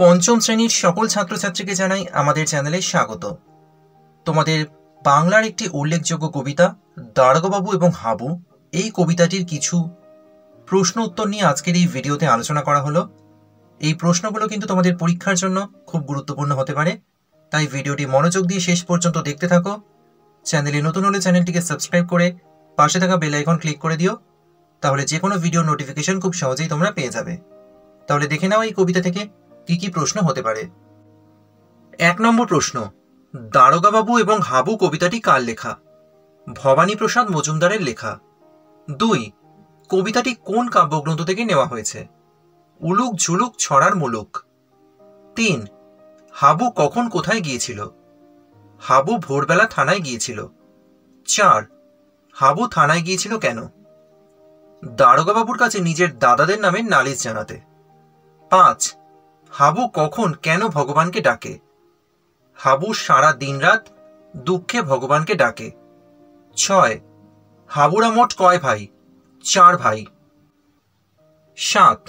पंचम श्रेणीर सकल छात्र छात्री के जानाई आमादेर चैनले स्वागत। तोमादेर बांगलार एकटी उल्लेखयोग्य कविता दारोगाबाबू एबं हाबू एई कविताटिर किछु प्रश्न उत्तर निये आजकेर एई भिडियोते आलोचना करा हलो। एई प्रश्नगुलो किन्तु तोमादेर परीक्षार जोन्नो खूब गुरुत्वपूर्ण होते पारे, ताई भिडियोटी मनोयोग दिये शेष पर्यन्त देखते थाको। चैनेले नतुन हले चैनेलटिके सबस्क्राइब करे पाशे थाका बेल आइकन क्लिक करे दिओ, ताहले जे कोनो भिडियोर नोटिफिकेशन खूब सहजेई तोमरा पेये जाबे। ताहले देखे नाओ एई कविता थेके কি প্রশ্ন হতে পারে। এক নম্বর প্রশ্ন, দারোগাবাবু এবং হাবু কবিতাটি কার লেখা? ভবানী প্রসাদ মজুমদারের লেখা। দুই, কবিতাটি কোন কাব্যগ্রন্থ থেকে নেওয়া হয়েছে? উলুক ঝুলুক ছড়ার মুলুক। তিন, হাবু কখন কোথায় গিয়েছিল? হাবু ভোরবেলা থানায় গিয়েছিল। চার, হাবু থানায় গিয়েছিল কেন? দারোগাবাবুর কাছে নিজের দাদাদের নামে নালিশ জানাতে। পাঁচ, হাবু কখন কেন ভগবানকে ডাকে? হাবু সারা দিন রাত দুঃখে ভগবানকে ডাকে। ছয়, হাবুরা মোট কয় ভাই? চার ভাই। সাত,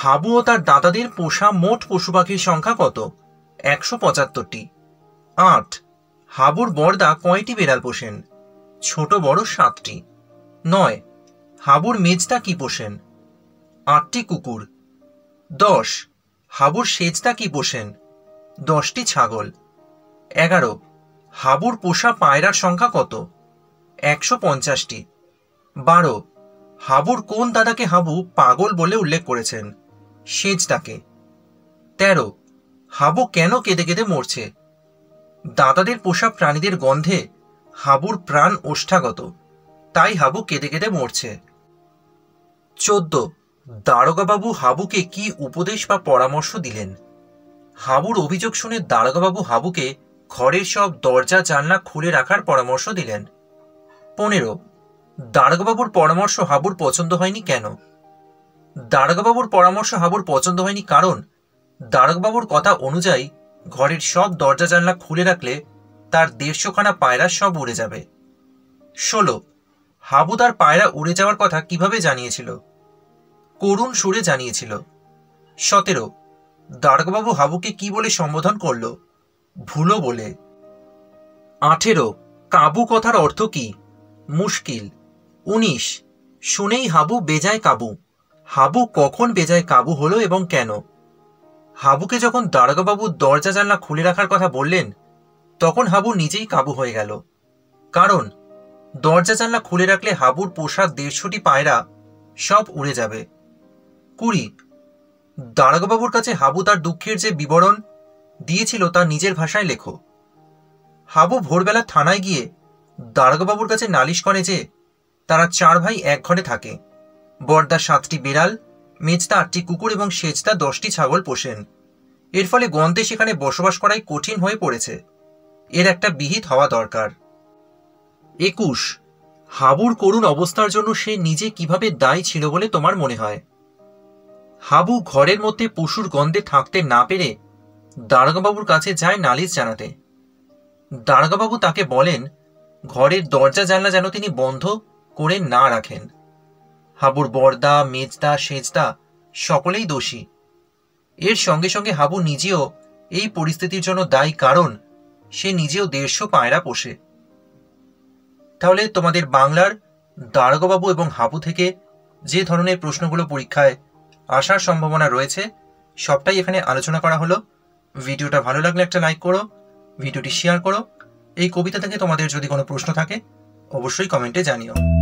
হাবু ও তার দাদাদের পোষা মোট পশু পাখির সংখ্যা কত? 175টি। আট, হাবুর বড়দা কয়টি বেড়াল পোষেন? ছোট বড় 7টি। নয়, হাবুর মেজদা কি পোষেন? 8টি কুকুর। 10, হাবুর সেজদা কি পোষেন? 10টি ছাগল। 11, হাবুর পোষা পায়রার সংখ্যা কত? 150টি। 12, হাবুর কোন দাদাকে হাবু পাগল বলে উল্লেখ করেছেন? সেজদাকে। 13, হাবু কেন কেঁদে কেঁদে মরছে? দাদাদের পোষা প্রাণীদের গন্ধে হাবুর প্রাণ ওষ্ঠাগত, তাই হাবু কেঁদে কেঁদে মরছে। 14, দারোগাবাবু হাবুকে কি উপদেশ বা পরামর্শ দিলেন? হাবুর অভিযোগ শুনে দারোগাবাবু হাবুকে ঘরের সব দরজা জানলা খুলে রাখার পরামর্শ দিলেন। 15, দারোগাবাবুর পরামর্শ হাবুর পছন্দ হয়নি কেন? দারোগাবাবুর পরামর্শ হাবুর পছন্দ হয়নি কারণ দারোগাবাবুর কথা অনুযায়ী ঘরের সব দরজা জানলা খুলে রাখলে তার 150খানা পায়রা সব উড়ে যাবে। 16, হাবু তার পায়রা উড়ে যাওয়ার কথা কিভাবে জানিয়েছিল? করুণ সুরে জানিয়েছিল। 17, দারোগাবাবু হাবুকে কি বলে সম্বোধন করল? ভুলো বলে। 18, কাবু কথার অর্থ কি? মুশকিল। 19, শুনেই হাবু বেজায় কাবু। হাবু কখন বেজায় কাবু হলো এবং কেন? হাবুকে যখন দারোগাবাবু দরজা জানলা খুলে রাখার কথা বললেন তখন হাবু নিজেই কাবু হয়ে গেল, কারণ দরজা জানলা খুলে রাখলে হাবুর পোষা 150টি পায়রা সব উড়ে যাবে। 20, দারোগাবাবুর কাছে হাবু তার দুঃখের যে বিবরণ দিয়েছিল তা নিজের ভাষায় লেখো। হাবু ভোরবেলা থানায় গিয়ে দারোগাবাবুর কাছে নালিশ করে যে তারা 4 ভাই এক ঘরে থাকে, বড়দা 7টি বিড়াল, মেজদা 8টি কুকুর এবং সেজদা 10টি ছাগল পোষেন। এর ফলে গন্ধে সেখানে বসবাস করাই কঠিন হয়ে পড়েছে, এর একটা বিহিত হওয়া দরকার। 21, হাবুর করুণ অবস্থার জন্য সে নিজে কিভাবে দায়ী ছিল বলে তোমার মনে হয়? হাবু ঘরের মধ্যে পশুর গন্ধে থাকতে না পেরে দারোগাবাবুর কাছে যায় নালিশ জানাতে। দারোগাবাবু তাকে বলেন ঘরের দরজা জানলা যেন তিনি বন্ধ করে না রাখেন। হাবুর বড়দা, মেজদা, সেজদা সকলেই দোষী। এর সঙ্গে সঙ্গে হাবু নিজেও এই পরিস্থিতির জন্য দায়ী, কারণ সে নিজেও 150 পায়রা পোষে। তাহলে তোমাদের বাংলার দারোগাবাবু এবং হাবু থেকে যে ধরনের প্রশ্নগুলো পরীক্ষায় আসার সম্ভাবনা রয়েছে সবটাই এখানে আলোচনা করা হলো। ভিডিওটা ভালো লাগলে একটা লাইক করো, ভিডিওটি শেয়ার করো। এই কবিতা থেকে তোমাদের যদি কোনো প্রশ্ন থাকে অবশ্যই কমেন্টে জানিও।